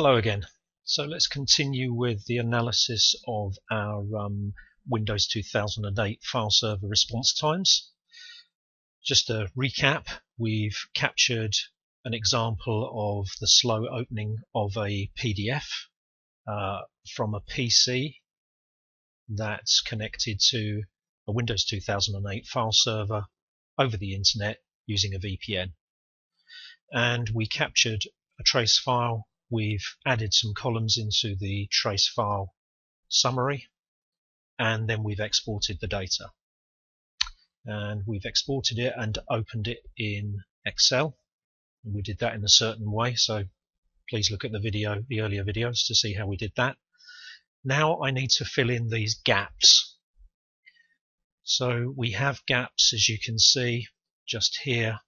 Hello again. So let's continue with the analysis of our Windows 2008 file server response times. Just a recap, we've captured an example of the slow opening of a PDF from a PC that's connected to a Windows 2008 file server over the internet using a VPN. And we captured a trace file. We've added some columns into the trace file summary, and then we've exported the data. And we've exported it and opened it in Excel. And we did that in a certain way, so please look at the video, the earlier videos, to see how we did that. Now I need to fill in these gaps. So we have gaps, as you can see, just here.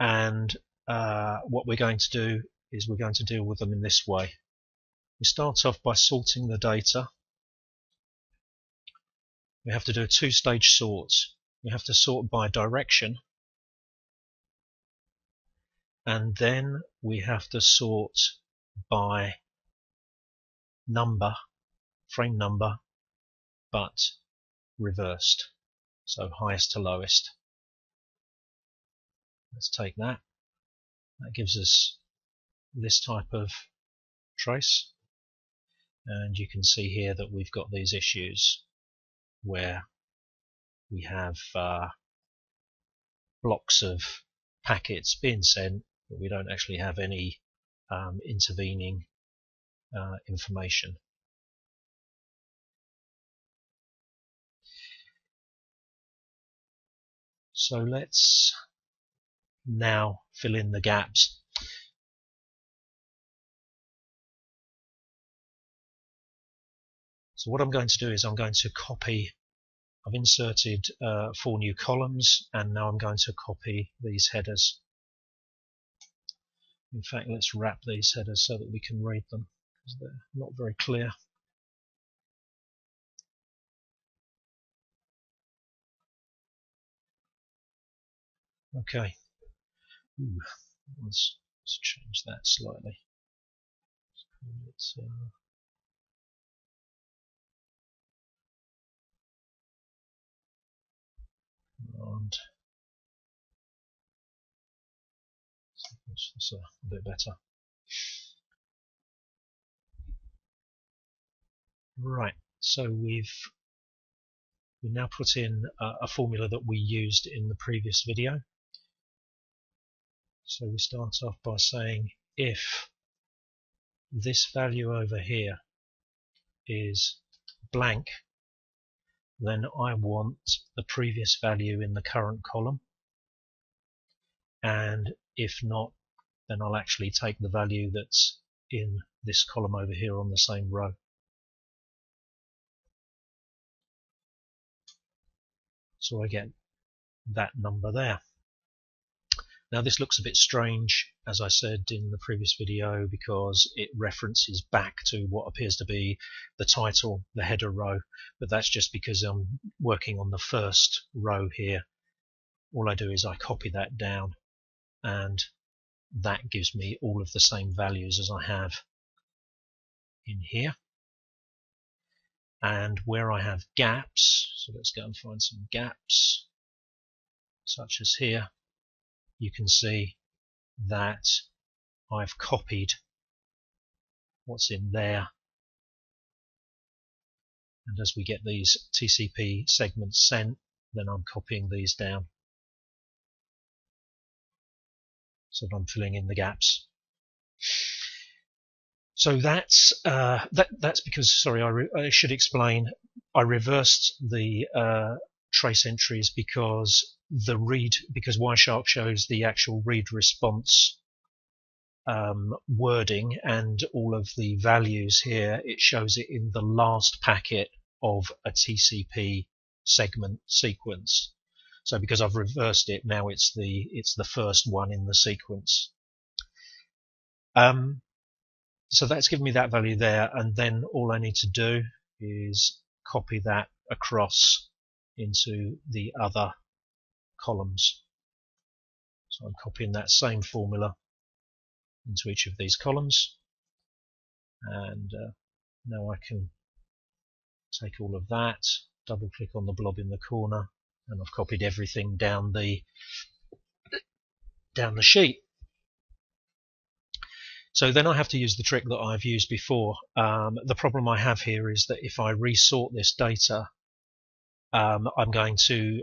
And what we're going to do is we're going to deal with them in this way. We start off by sorting the data. We have to do a two-stage sort. We have to sort by direction, and then we have to sort by number, frame number, but reversed, so highest to lowest. Let's take that. That gives us this type of trace, and you can see here that we've got these issues where we have blocks of packets being sent, but we don't actually have any intervening information. So let's now fill in the gaps. So what I'm going to do is I'm going to copy, I've inserted 4 new columns, and now I'm going to copy these headers. In fact, let's wrap these headers so that we can read them, because they're not very clear. Okay. Ooh, let's change that slightly. Let's call it, and that's a bit better. Right, so we now put in a formula that we used in the previous video. So we start off by saying if this value over here is blank, then I want the previous value in the current column, and if not, then I'll actually take the value that's in this column over here on the same row. So I get that number there. Now this looks a bit strange, as I said in the previous video, because it references back to what appears to be the title, the header row, but that's just because I'm working on the first row here. All I do is I copy that down, and that gives me all of the same values as I have in here. And where I have gaps, so let's go and find some gaps, such as here. You can see that I've copied what's in there, and as we get these TCP segments sent, then I'm copying these down so that I'm filling in the gaps. So that's because, sorry, I should explain, I reversed the trace entries because Wireshark shows the actual read response wording and all of the values here. It shows it in the last packet of a TCP segment sequence. So because I've reversed it, now it's the first one in the sequence. So that's given me that value there, and then all I need to do is copy that across into the other columns. So I'm copying that same formula into each of these columns, and now I can take all of that, double click on the blob in the corner, and I've copied everything down the sheet. So then I have to use the trick that I've used before. The problem I have here is that if I re-sort this data, I'm going to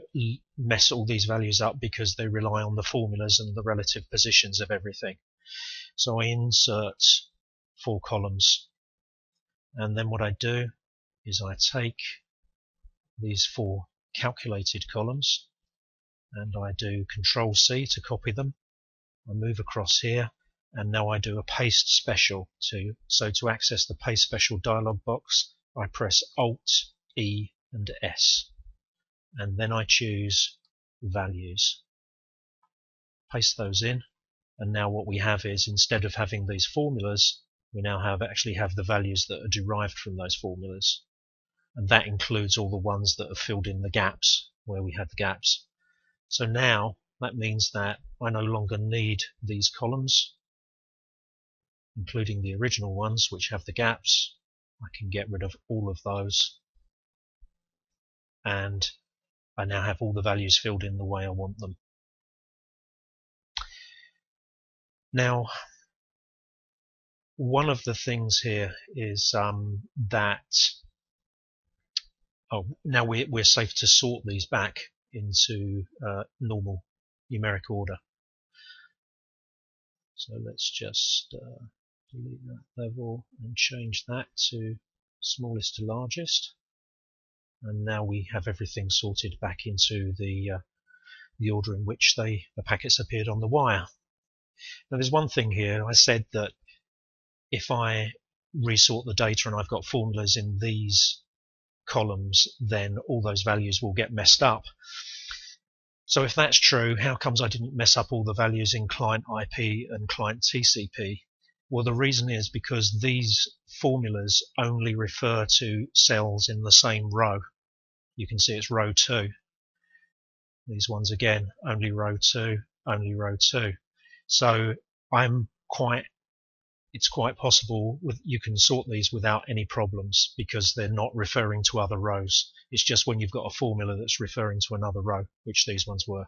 mess all these values up because they rely on the formulas and the relative positions of everything. So I insert 4 columns, and then what I do is I take these 4 calculated columns and I do Control C to copy them. I move across here, and now I do a paste special too. So to access the paste special dialog box, I press Alt, E and S, and then I choose values, paste those in, and now what we have is, instead of having these formulas, we now actually have the values that are derived from those formulas, and that includes all the ones that have filled in the gaps where we had the gaps. So now that means that I no longer need these columns, including the original ones which have the gaps. I can get rid of all of those, and I now have all the values filled in the way I want them. Now, one of the things here is that now we're safe to sort these back into normal numeric order. So let's just delete that level and change that to smallest to largest, and now we have everything sorted back into the order in which the packets appeared on the wire. Now there's one thing here. I said that if I resort the data and I've got formulas in these columns, then all those values will get messed up. So if that's true, how comes I didn't mess up all the values in client IP and client TCP? Well, the reason is because these formulas only refer to cells in the same row. You can see it's row 2. These ones again, only row 2, only row 2. So it's quite possible you can sort these without any problems because they're not referring to other rows. It's just when you've got a formula that's referring to another row, which these ones were.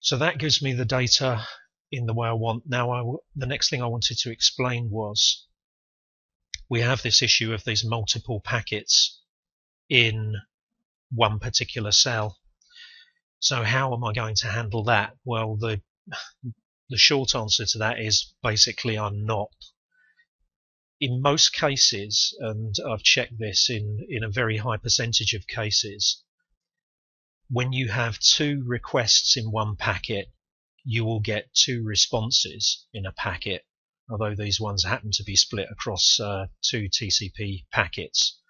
So that gives me the data in the way I want. Now the next thing I wanted to explain was we have this issue of these multiple packets in one particular cell. So how am I going to handle that? Well, the short answer to that is basically I'm not. In most cases, and I've checked this in a very high percentage of cases, when you have 2 requests in one packet, you will get 2 responses in a packet, although these ones happen to be split across 2 TCP packets.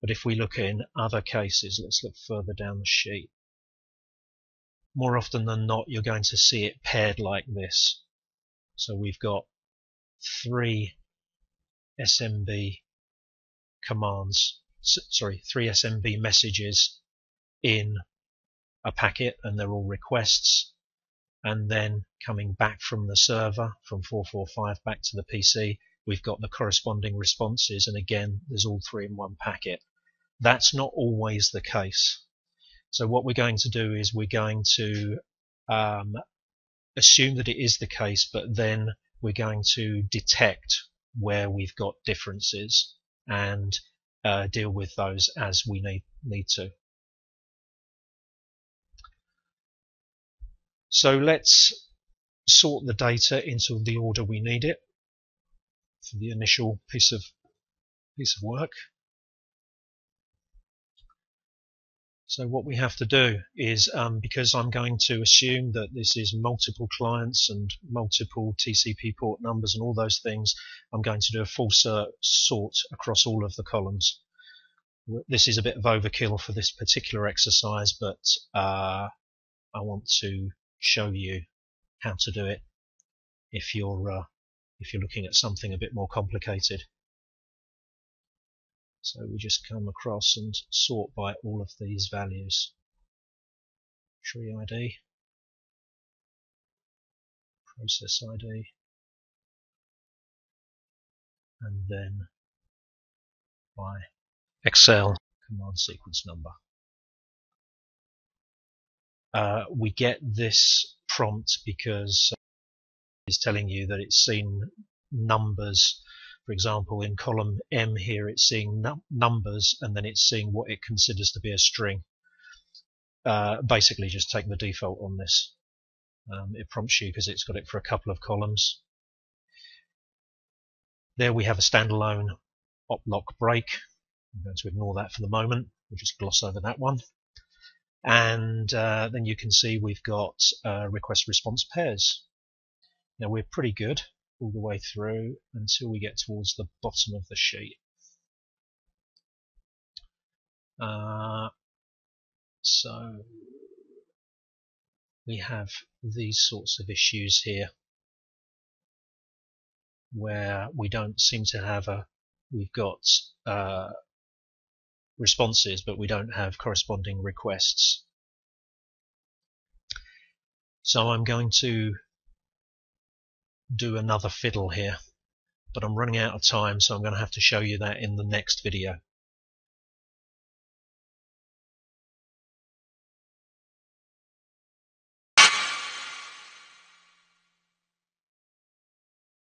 But if we look in other cases, let's look further down the sheet. More often than not, you're going to see it paired like this. So we've got 3 SMB messages in a packet, and they're all requests. And then coming back from the server, from 445 back to the PC, we've got the corresponding responses, and again, there's all 3 in one packet. That's not always the case. So what we're going to do is we're going to assume that it is the case, but then we're going to detect where we've got differences and deal with those as we need to. So let's sort the data into the order we need it for the initial piece of work. So what we have to do is, because I'm going to assume that this is multiple clients and multiple TCP port numbers and all those things, I'm going to do a full sort across all of the columns. This is a bit of overkill for this particular exercise, but I want to show you how to do it if you're looking at something a bit more complicated. So we just come across and sort by all of these values. Tree ID, process ID, and then by Excel command sequence number. We get this prompt because it's telling you that it's seen numbers. For example, in column M here, it's seeing numbers, and then it's seeing what it considers to be a string. Basically, just take the default on this. It prompts you because it's got it for a couple of columns. There we have a standalone op-lock break. I'm going to ignore that for the moment. We'll just gloss over that one. And then you can see we've got request-response pairs. Now we're pretty good all the way through until we get towards the bottom of the sheet. So we have these sorts of issues here where we don't seem to have a, we've got responses, but we don't have corresponding requests. So I'm going to do another fiddle here, but I'm running out of time, so I'm going to have to show you that in the next video.